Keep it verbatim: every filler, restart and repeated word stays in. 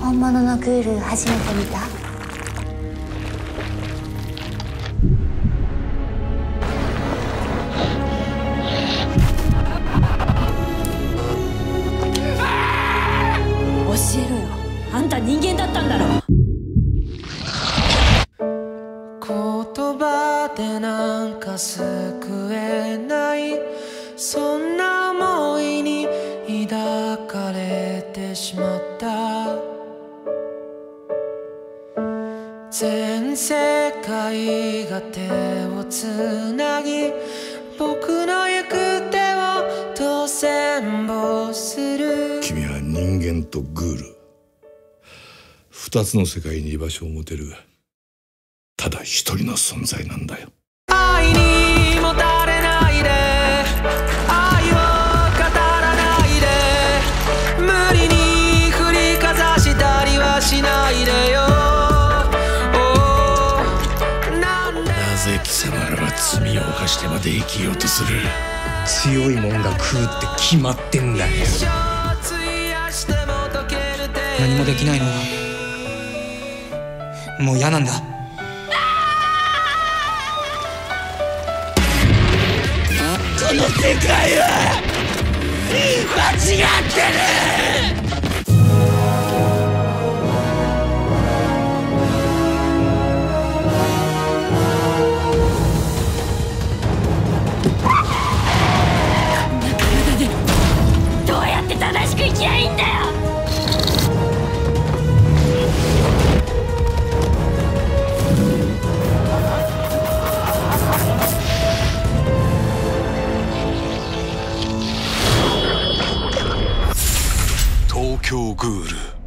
本物のグール初めて見た？教えろよ、あんた人間だったんだろ。言葉でなんか救えない、そんな思いに抱かれてしまった。全世界が手をつなぎ、僕の行く手をと羨望する。君は人間とグール、ふたつの世界に居場所を持てるただ一人の存在なんだよ。愛にもたれないで、愛を語らないで、無理に振りかざしたりはしないでよ。なんでなぜ貴様らは罪を犯してまで生きようとする？強いもんが食うって決まってんだよ。何もできないのはもう嫌なんだ。この世界は間違ってる。どうやって正しく生きゃいいんだよ。東京グール。